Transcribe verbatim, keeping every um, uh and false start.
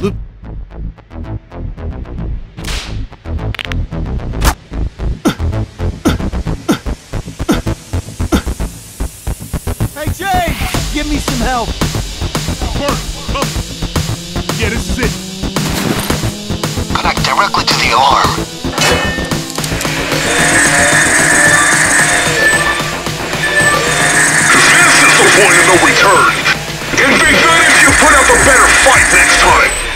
Hey, James! Give me some help! Bert, come. Yeah, this is it. Connect directly to the alarm. This is the point of no return. It'd be good if you put up a better fight next time.